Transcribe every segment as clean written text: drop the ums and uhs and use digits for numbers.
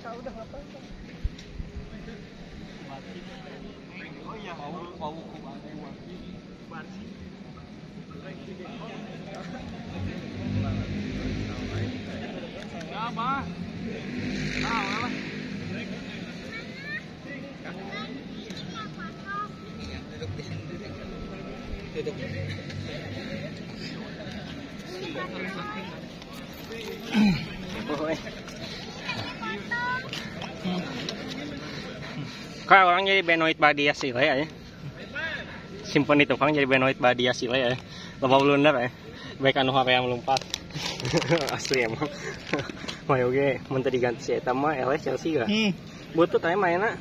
kakak udah ngapain? Oh iya, mau hukum aku mati. Apa? Tahu lah. Duduk di Kak, orang jadi Benoit Badia Sile ya. Simpen itu kan jadi Benoit Badia Sile ya. Loba blunder ya. Baik anu HP yang melompat. Asli emang. Wah oke, menteri ganti si eta mah LS Chelsea gak? Butut aja mainna.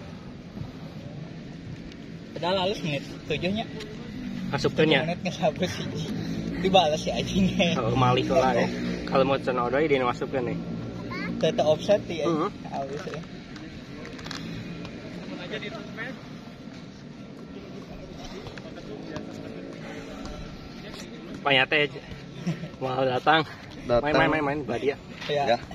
Padahal halus menit 7-nya. Masuknya. Dibalas si anjingnya. Kalau malik lah ya. Kalau mau cenodoi dia masukkan nih. Tetap offset ya. Halus ya. Jadi itu semen. Panyate mau datang. Main-main-main Badia. Iya. Kayak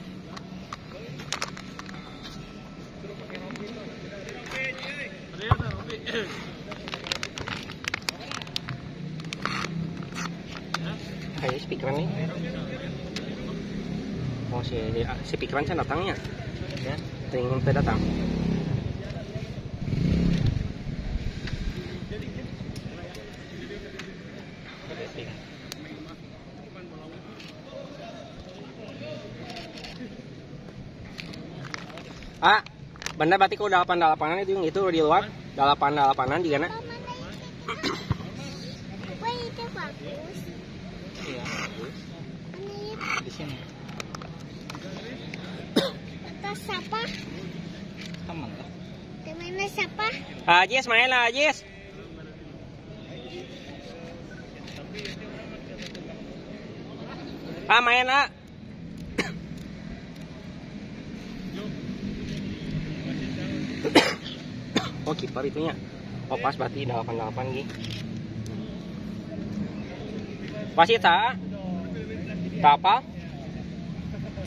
si Pikran nih. Oh si Pikran kan datangnya. Ya, tengok dia datang. Ah, bener berarti kalau dalapan-dalapanan itu di luar dalapan-dalapanan di mana? Itu bagus. Iya bagus. Di sini. Atas siapa? Teman lah. Temannya siapa? Ajis main lah Ajis. Ah main lah. Oh kiper itunya. Oh pas berarti 88 gih. Pasti tak? Tak apa?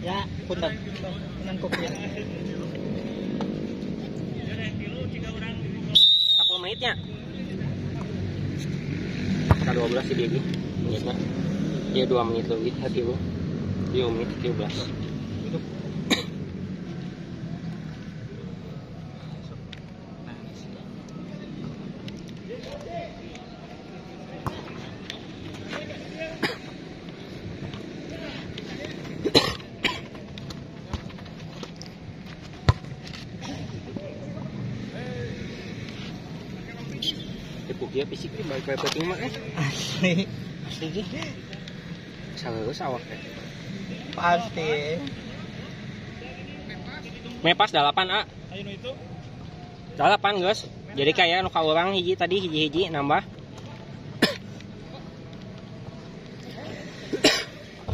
Ya, punten. Punten kopian. 10 menitnya. Kita 12 sih dia gih. Menitnya. Dia 2 menit lebih hati lu. Dia menit 13. Dia fisiknya balik lepas ini mah asli gini bisa lulus awaknya pasti mepas dalapan A dalapan guys jadi kayak nuka orang hiji tadi hiji-hiji nambah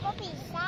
kok bisa?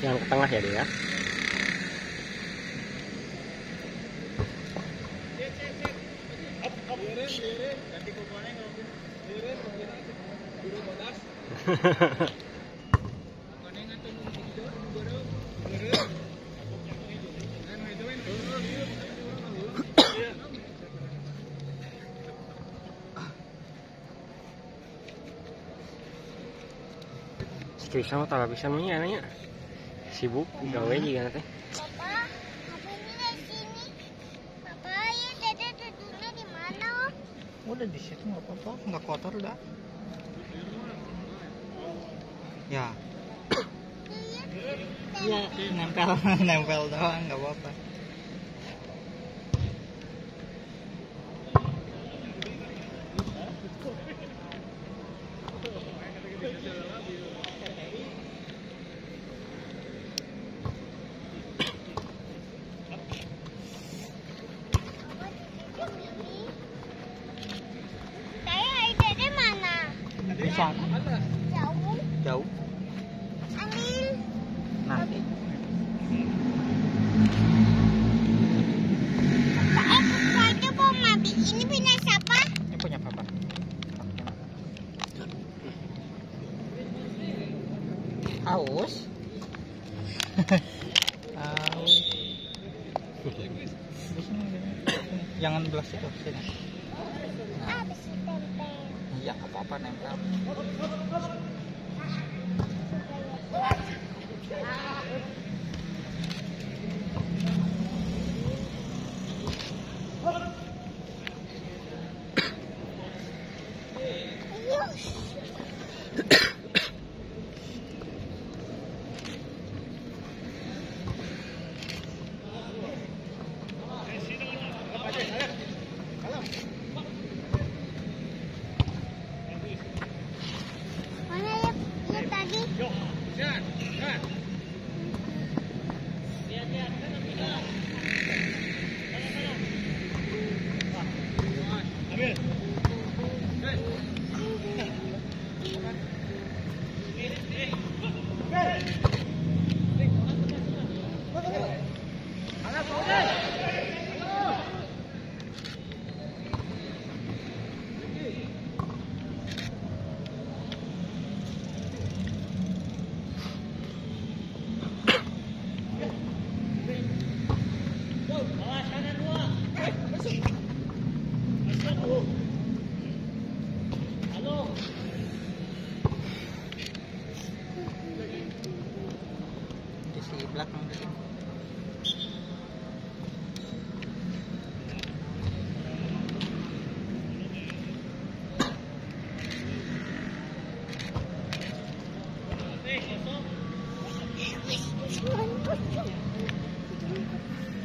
Yang ke tengah ya dia. Krisna tak bisa menyanyi. Sibuk gawe juga teh. Papa, HP-nya di sini. Papa, ya Dede duduknya di mana? Udah di situ enggak apa-apa, enggak kotor dah. Ya. Ya, nempel doang enggak apa-apa. Sọt. Chậu. Này. Ini punya siapa? Ini punya papa. Haus. Haus. Jangan belas itu sini. Nah. Iya, apa-apa nempel.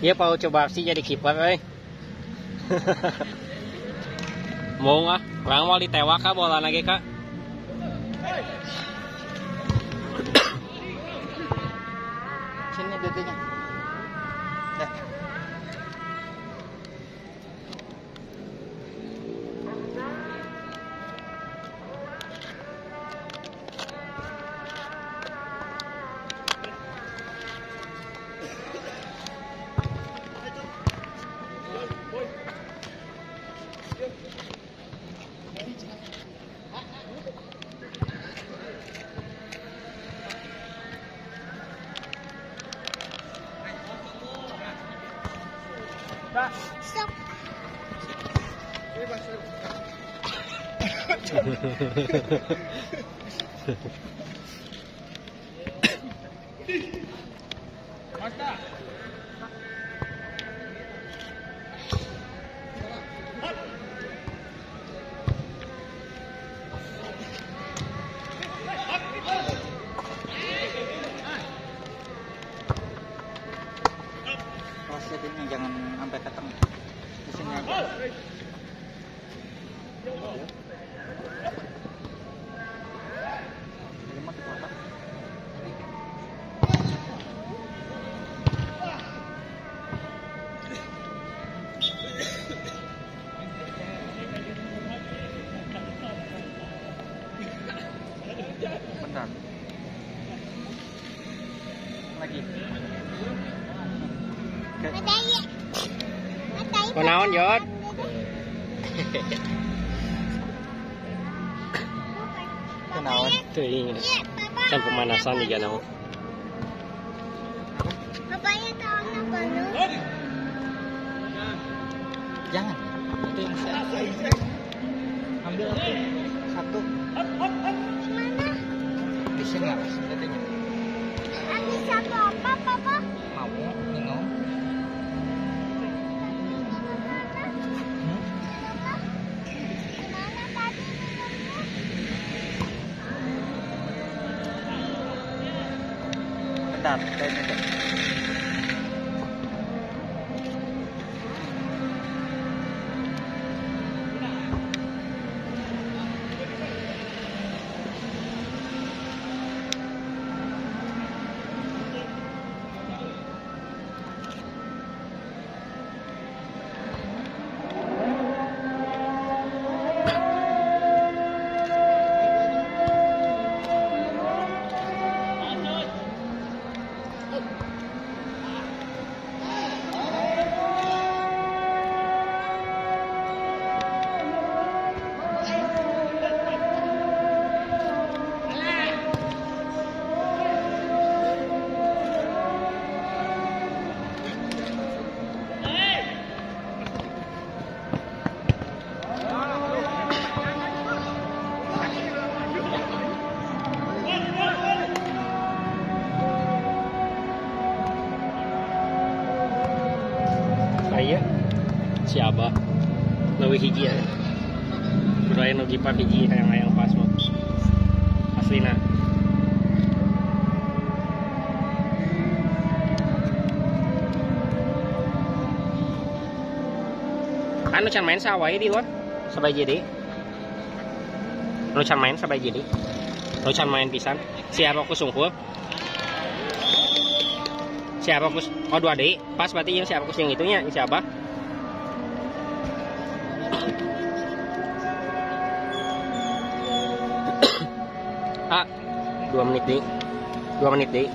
Dia mau coba sih jadi kiper, eh. Mau nggak? Orang mau ditewak kah bola lagi kak? Sini duduknya. Dah. Stop. Jangan sampai ketemu di sini aja. Bentar. Lagi. Kenaon Jod? Kenaon tuh ini kan pemanasan nih kan. Bapaknya tahu apa lu? Jangan. Itu yang saya ambil satu. Di mana? Di sini lah katanya. Ambil satu apa papa? Mau minum. Bentar, saya minta. siapa lebih hiji ya berlain lebih jipat hiji yang pas mau aslina anu can main sawah ya diwan sampai jadi anu can main sampai jadi anu can main pisan siapa aku sungguh siapa kus oh dua d pas berarti yang siapa kus yang itunya yang siapa a 2 menit deh 2 menit deh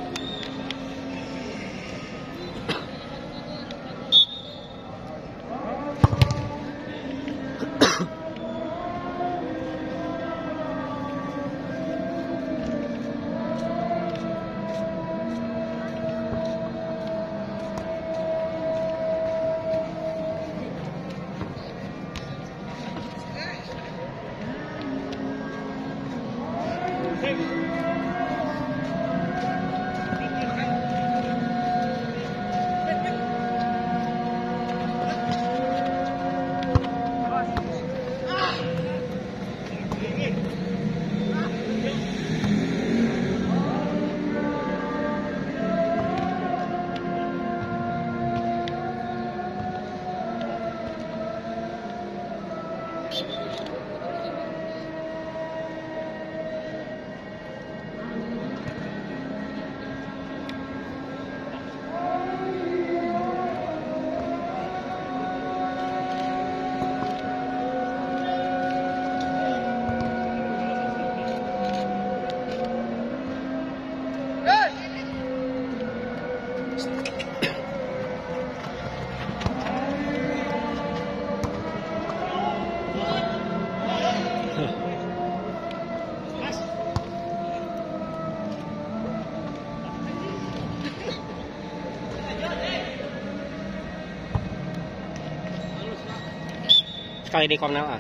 kali di Komnel A.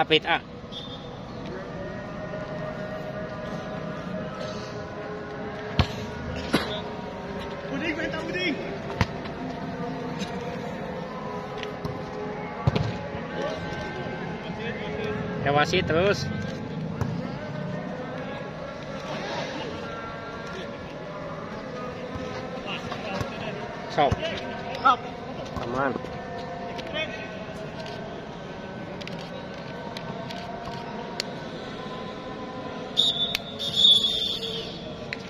Apit ah. Puding, mentang puding. Kawasi terus. Sok. Teman.